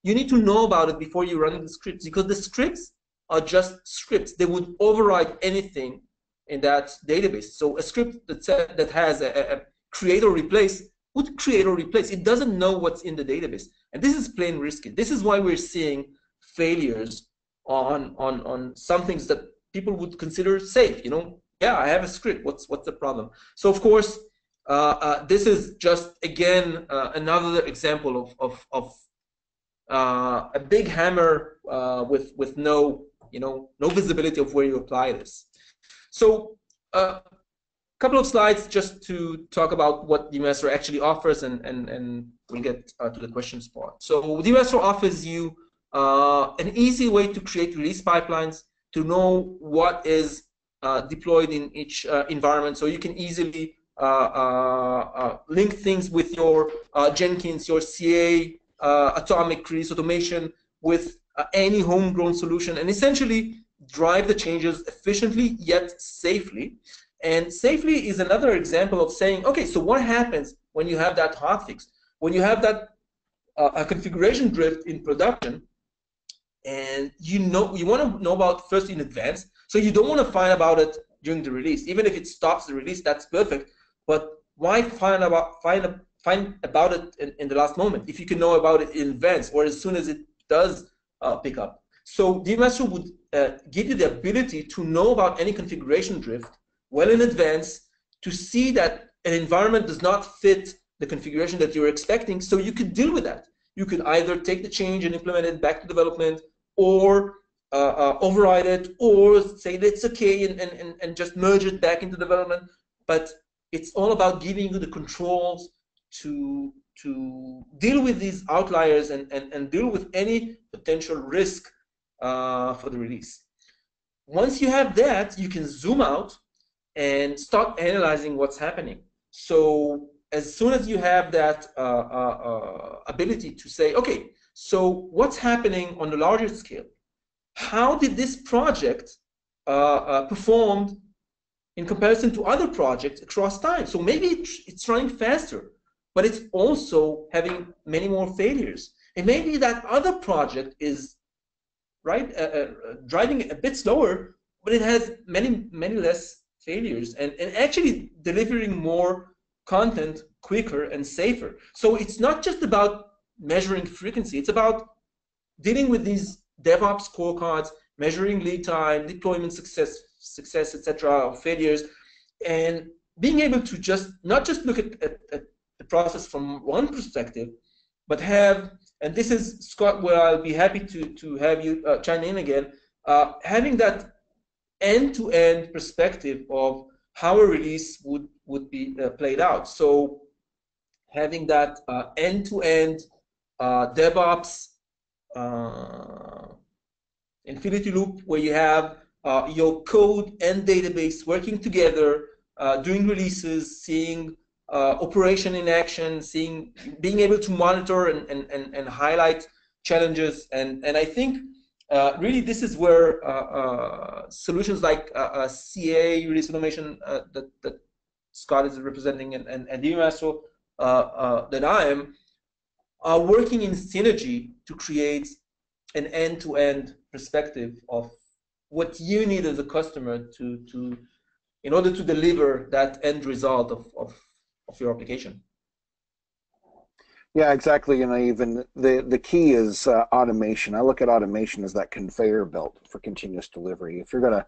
you need to know about it before you run the scripts, because the scripts are just scripts. They would override anything in that database. So a script that, said, that has a, a create or replace would create or replace. It doesn't know what's in the database. And this is plain risky. This is why we're seeing failures on, on, on some things that people would consider safe. You know, yeah, I have a script. What's, what's the problem? So, of course, uh, uh, this is just, again, uh, another example of, of, of uh, a big hammer uh, with, with no, you know, no visibility of where you apply this. So, uh, couple of slides just to talk about what DBMaestro actually offers, and, and, and we'll get uh, to the questions part. So DBMaestro offers you uh, an easy way to create release pipelines, to know what is uh, deployed in each uh, environment, so you can easily uh, uh, uh, link things with your uh, Jenkins, your C A uh, Automic release automation, with uh, any homegrown solution, and essentially drive the changes efficiently yet safely. And safely is another example of saying, okay, so what happens when you have that hotfix, when you have that uh, a configuration drift in production, and you know you want to know about first in advance, so you don't want to find about it during the release. Even if it stops the release, that's perfect. But why find about find find about it in, in the last moment if you can know about it in advance or as soon as it does uh, pick up? So DBMaestro would uh, give you the ability to know about any configuration drift well in advance, to see that an environment does not fit the configuration that you're expecting, so you could deal with that. You could either take the change and implement it back to development, or uh, uh, override it, or say that it's okay and, and, and just merge it back into development. But it's all about giving you the controls to, to deal with these outliers and, and, and deal with any potential risk uh, for the release. Once you have that, you can zoom out and start analyzing what's happening. So as soon as you have that uh, uh, ability to say, okay, so what's happening on the larger scale? How did this project uh, uh, performed in comparison to other projects across time? So maybe it's running faster, but it's also having many more failures. And maybe that other project is right, uh, uh, driving a bit slower, but it has many, many less failures and, and actually delivering more content quicker and safer. So it's not just about measuring frequency, it's about dealing with these DevOps scorecards, measuring lead time, deployment success, success, et cetera, failures, and being able to just not just look at, at, at the process from one perspective, but have, and this is Scott, where I'll be happy to, to have you uh, chime in again, uh, having that end-to-end perspective of how a release would would be uh, played out. So having that uh, end-to-end uh, DevOps uh, infinity loop, where you have uh, your code and database working together, uh, doing releases, seeing uh, operation in action, seeing, being able to monitor and and and, and highlight challenges, and and I think. Uh, really, this is where uh, uh, solutions like uh, uh, C A release automation uh, that, that Scott is representing and, and, and DBMaestro uh, uh, that I am are working in synergy to create an end-to-end perspective of what you need as a customer to, to in order to deliver that end result of, of, of your application. Yeah, exactly, and I even the the key is uh, automation. I look at automation as that conveyor belt for continuous delivery. If you're going to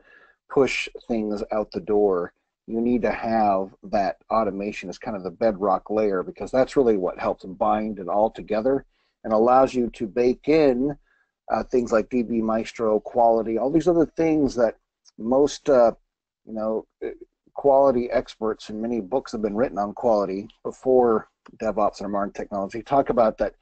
push things out the door, you need to have that automation as kind of the bedrock layer, because that's really what helps bind it all together and allows you to bake in uh, things like D B Maestro, quality, all these other things that most uh, you know quality experts, and many books have been written on quality before DevOps and modern technology, talk about that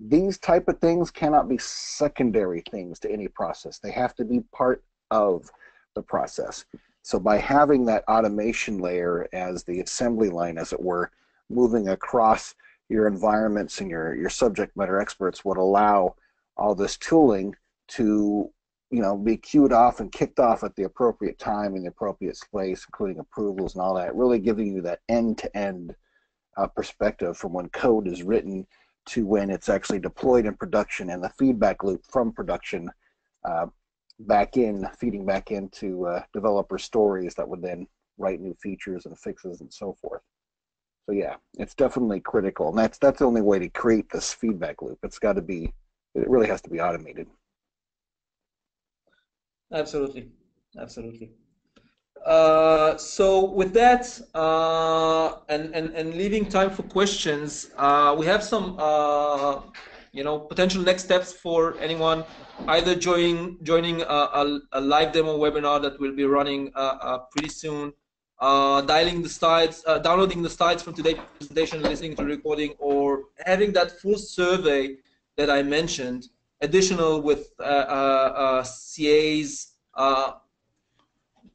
these type of things cannot be secondary things to any process. They have to be part of the process. So by having that automation layer as the assembly line, as it were, moving across your environments and your, your subject matter experts would allow all this tooling to you know, be queued off and kicked off at the appropriate time in the appropriate place, including approvals and all that, really giving you that end-to-end Uh, perspective from when code is written to when it's actually deployed in production, and the feedback loop from production uh, back in, feeding back into uh, developer stories that would then write new features and fixes and so forth. So yeah, it's definitely critical, and that's that's the only way to create this feedback loop. It's got to be, it really has to be automated. Absolutely, absolutely. Uh, so with that, uh, and, and, and leaving time for questions, uh, we have some, uh, you know, potential next steps for anyone, either join, joining a, a, a live demo webinar that we'll be running uh, uh, pretty soon, uh, dialing the slides, uh, downloading the slides from today's presentation, listening to recording, or having that full survey that I mentioned, additional with uh, uh, uh, C A's uh,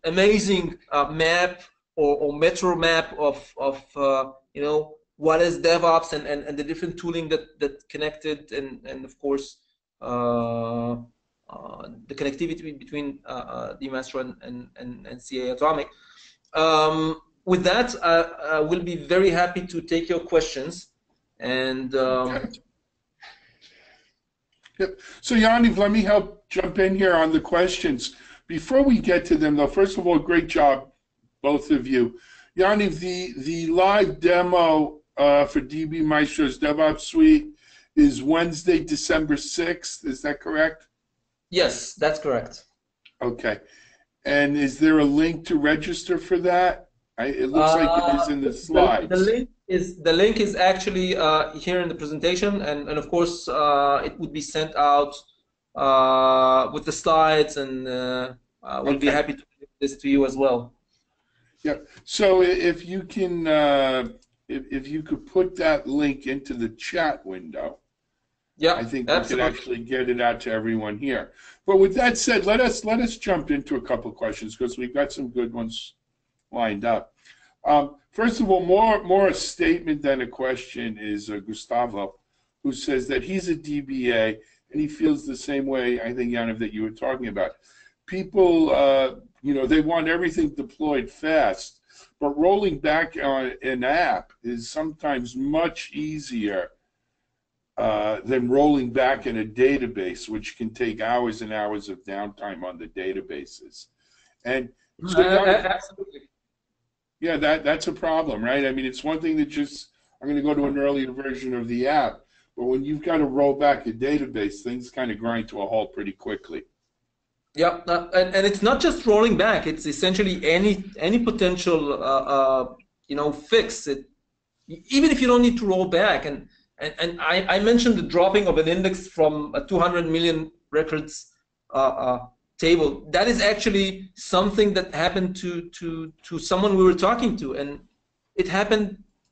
amazing uh, map or, or metro map of, of uh, you know, what is DevOps and, and, and the different tooling that, that connected, and, and of course, uh, uh, the connectivity between uh, uh, D B Maestro and, and, and, and C A Automic. Um, with that, I, I will be very happy to take your questions. And um, yep. So Yaniv, let me help jump in here on the questions. Before we get to them, though, first of all, great job, both of you. Yaniv, the, the live demo uh, for D B Maestro's DevOps Suite is Wednesday, December sixth. Is that correct? Yes, that's correct. Okay. And is there a link to register for that? I, it looks uh, like it is in the slides. The, the, link, is, the link is actually uh, here in the presentation, and, and of course, uh, it would be sent out uh, with the slides, and uh, uh, we'll okay. be happy to give this to you as well. Yeah. So if you can, uh, if if you could put that link into the chat window, yeah, I think absolutely. we could actually get it out to everyone here. But with that said, let us let us jump into a couple of questions because we've got some good ones lined up. Um, first of all, more more a statement than a question is uh, Gustavo, who says that he's a D B A and he feels the same way. I think, Yaniv, that you were talking about. People. Uh, You know, they want everything deployed fast, but rolling back on an app is sometimes much easier uh, than rolling back in a database, which can take hours and hours of downtime on the databases. And so uh, that, absolutely, yeah, that that's a problem, right? I mean, it's one thing to just I'm going to go to an earlier version of the app, but when you've got to roll back a database, things kind of grind to a halt pretty quickly. Yeah, uh, and, and it's not just rolling back. It's essentially any any potential uh, uh, you know fix. It even if you don't need to roll back. And and, and I, I mentioned the dropping of an index from a two hundred million records uh, uh, table. That is actually something that happened to to to someone we were talking to, and it happened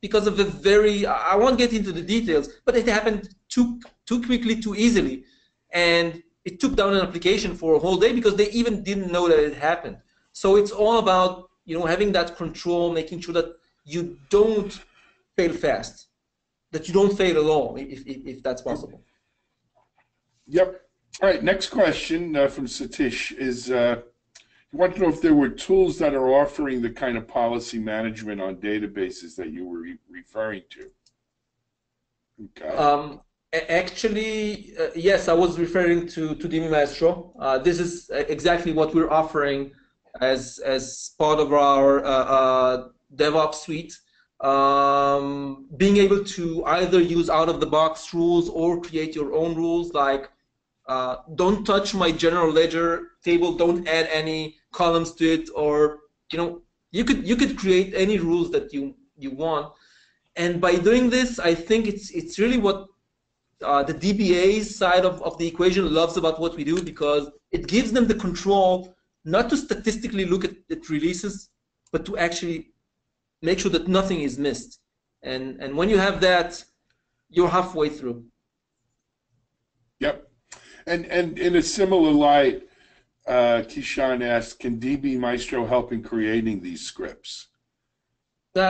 because of a very. I won't get into the details, but it happened too too quickly, too easily, and. It took down an application for a whole day because they even didn't know that it happened. So it's all about, you know, having that control, making sure that you don't fail fast, that you don't fail at all, if, if, if that's possible. Yep. All right, next question uh, from Satish is, uh, you want to know if there were tools that are offering the kind of policy management on databases that you were re referring to? Okay. Um, Actually, uh, yes, I was referring to, to D B Maestro. Uh, this is exactly what we're offering as, as part of our uh, uh, DevOps suite. Um, being able to either use out-of-the-box rules or create your own rules, like uh, don't touch my general ledger table, don't add any columns to it, or, you know, you could, you could create any rules that you, you want. And by doing this, I think it's, it's really what Uh, the D B A side of, of the equation loves about what we do, because it gives them the control not to statistically look at, at releases, but to actually make sure that nothing is missed. And, and when you have that, you're halfway through. Yep. And, and in a similar light, uh, Kishan asked, can D B Maestro help in creating these scripts?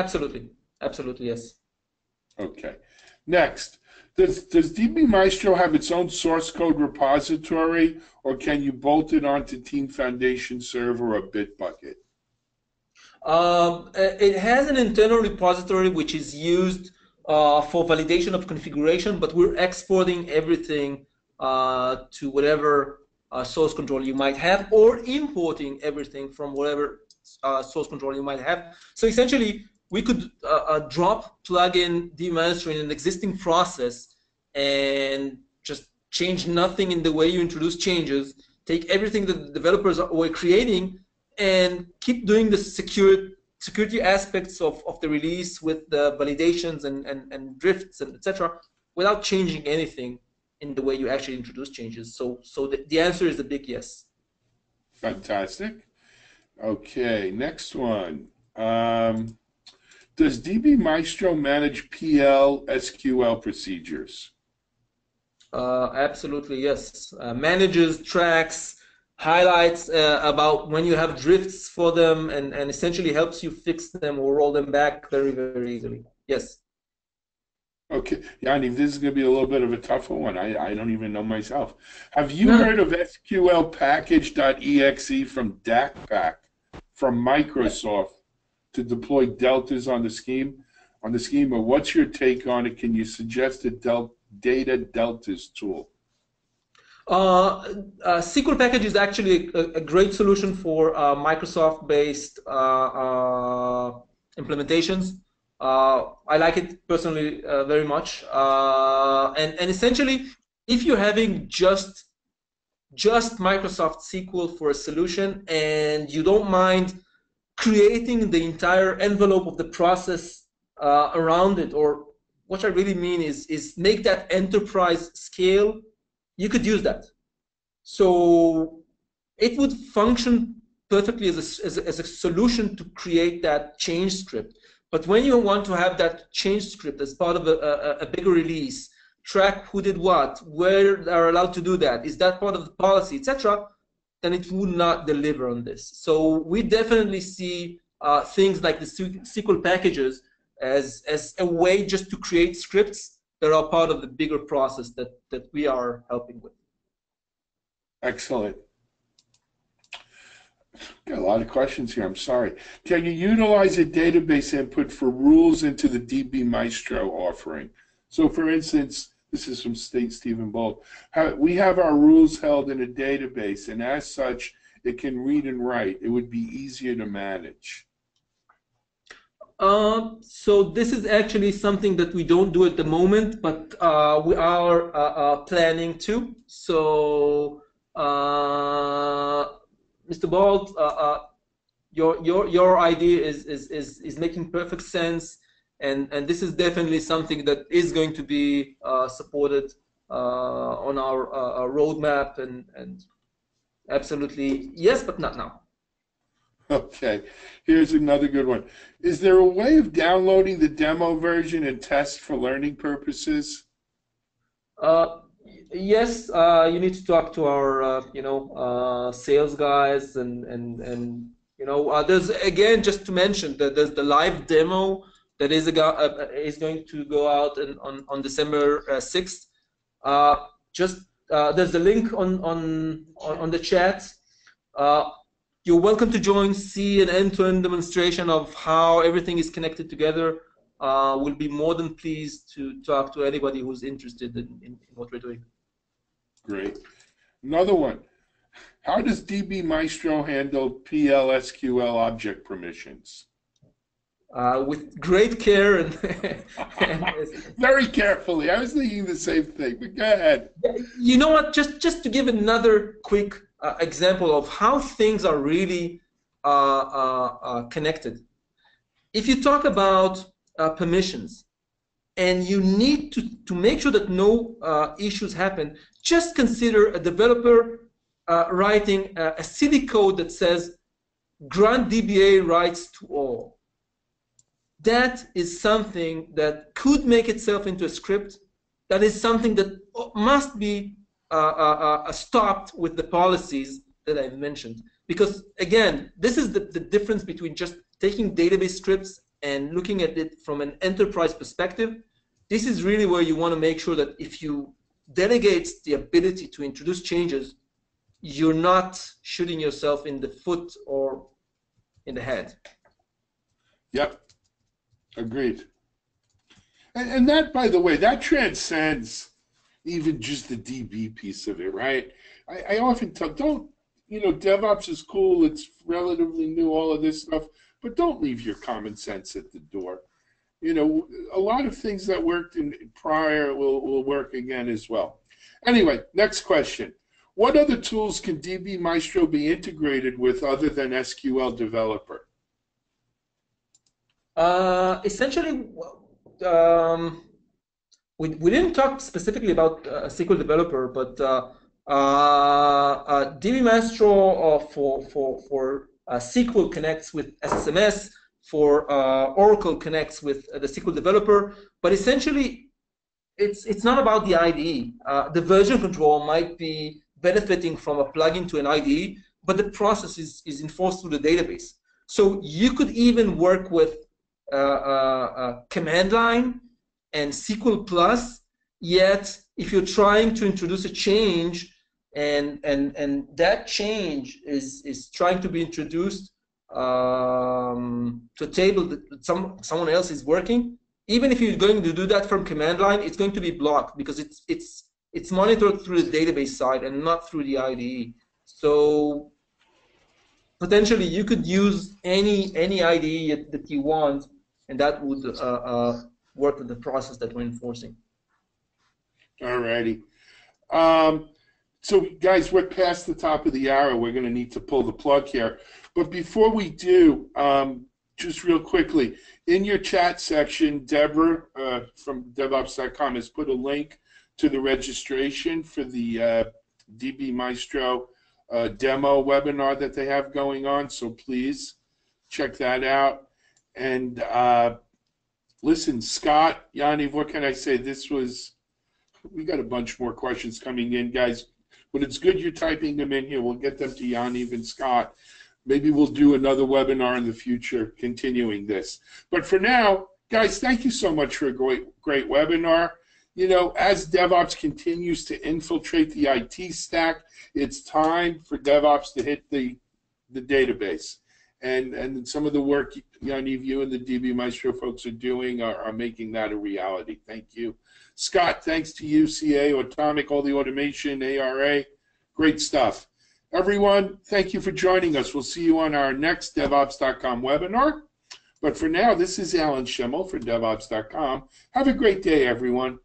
Absolutely. Absolutely, yes. Okay. Next. Does, does D B Maestro have its own source code repository, or can you bolt it onto Team Foundation Server or Bitbucket? Um, it has an internal repository which is used uh, for validation of configuration, but we're exporting everything uh, to whatever uh, source control you might have, or importing everything from whatever uh, source control you might have. So essentially, we could uh, uh, drop, plug in D B Maestro in an existing process and just change nothing in the way you introduce changes, take everything that the developers are, were creating, and keep doing the secure, security aspects of, of the release with the validations and, and, and drifts, and et cetera, without changing anything in the way you actually introduce changes. So, so the, the answer is a big yes. Fantastic. Okay, next one. Um, does D B Maestro manage P L S Q L procedures? Uh, absolutely, yes. Uh, manages, tracks, highlights uh, about when you have drifts for them, and, and essentially helps you fix them or roll them back very, very easily. Yes. Okay, Yaniv, this is going to be a little bit of a tougher one. I, I don't even know myself. Have you no. heard of S Q L package dot E X E from D A C P A C, from Microsoft, to deploy deltas on the scheme? On the schema, what's your take on it? Can you suggest a del data deltas tool? Uh, uh, S Q L package is actually a, a great solution for uh, Microsoft-based uh, uh, implementations. Uh, I like it personally uh, very much, uh, and and essentially, if you're having just just Microsoft S Q L for a solution, and you don't mind creating the entire envelope of the process uh, around it, or what I really mean is is make that enterprise scale, you could use that. So it would function perfectly as a, as a, as a solution to create that change script. But when you want to have that change script as part of a, a, a bigger release, track who did what, where they are allowed to do that, is that part of the policy, et cetera, then it would not deliver on this. So we definitely see uh, things like the S Q L packages as, as a way just to create scripts that are part of the bigger process that, that we are helping with. Excellent. Got a lot of questions here, I'm sorry. Can you utilize a database input for rules into the D B Maestro offering? So for instance, this is from State Stephen Bolt. We have our rules held in a database, and as such, it can read and write. It would be easier to manage. Uh, so this is actually something that we don't do at the moment, but uh, we are uh, uh, planning to. So uh, Mister Bolt, uh, uh, your your your idea is, is is is making perfect sense, and and this is definitely something that is going to be uh, supported uh, on our, uh, our roadmap, and and absolutely yes, but not now. Okay, here's another good one. Is there a way of downloading the demo version and test for learning purposes? Uh, Yes, uh, you need to talk to our, uh, you know, uh, sales guys, and and and you know, uh, there's again just to mention that there's the live demo that is a, uh, is going to go out in, on on December uh, sixth. Uh, just uh, there's a link on on on, on the chat. Uh, you're welcome to join, see an end-to-end demonstration of how everything is connected together. Uh, we'll be more than pleased to talk to anybody who's interested in, in, in what we're doing. Great. Another one. How does D B Maestro handle P L S Q L object permissions? Uh, with great care and very carefully. I was thinking the same thing, but go ahead. You know what? Just just to give another quick uh, example of how things are really uh, uh, uh, connected. If you talk about uh, permissions, and you need to, to make sure that no uh, issues happen, just consider a developer uh, writing a, a C D code that says, grant D B A rights to all. That is something that could make itself into a script. That is something that must be uh, uh, uh, stopped with the policies that I mentioned. Because again, this is the, the difference between just taking database scripts and looking at it from an enterprise perspective. This is really where you want to make sure that if you delegate the ability to introduce changes, you're not shooting yourself in the foot or in the head. Yep, agreed. And, and that, by the way, that transcends even just the D B piece of it, right? I, I often tell, don't, you know, DevOps is cool, it's relatively new, all of this stuff, but don't leave your common sense at the door. You know, a lot of things that worked in prior will, will work again as well. Anyway, next question. What other tools can D B Maestro be integrated with other than S Q L Developer? Uh, essentially, um, we, we didn't talk specifically about uh, S Q L Developer, but uh, uh, uh, D B Maestro uh, for, for, for uh, S Q L connects with S S M S, for uh, Oracle Connects with uh, the S Q L Developer, but essentially it's it's not about the I D E. Uh, the version control might be benefiting from a plugin to an I D E, but the process is, is enforced through the database. So you could even work with uh, uh, uh, command line and S Q L Plus, yet if you're trying to introduce a change and and, and that change is, is trying to be introduced um, to a table that some, someone else is working, even if you're going to do that from command line, it's going to be blocked because it's it's it's monitored through the database side and not through the I D E. So potentially you could use any any I D E that you want, and that would uh, uh, work with the process that we're enforcing. Alrighty. Um, so guys, we're past the top of the hour. We're going to need to pull the plug here. But before we do, um, just real quickly, in your chat section, Deborah uh, from DevOps dot com has put a link to the registration for the uh, D B Maestro uh, demo webinar that they have going on. So please check that out. And uh, listen, Scott, Yaniv, what can I say? This was, we got a bunch more questions coming in, guys. But it's good you're typing them in here. We'll get them to Yaniv and Scott. Maybe we'll do another webinar in the future continuing this. But for now, guys, thank you so much for a great, great webinar. You know, as DevOps continues to infiltrate the I T stack, it's time for DevOps to hit the, the database. And, and some of the work, Yaniv, you and the D B Maestro folks are doing are, are making that a reality. Thank you. Scott, thanks to you, C A, Automic, all the automation, A R A, great stuff. Everyone, thank you for joining us. We'll see you on our next DevOps dot com webinar. But for now, this is Aaron Schimmel for DevOps dot com. Have a great day, everyone.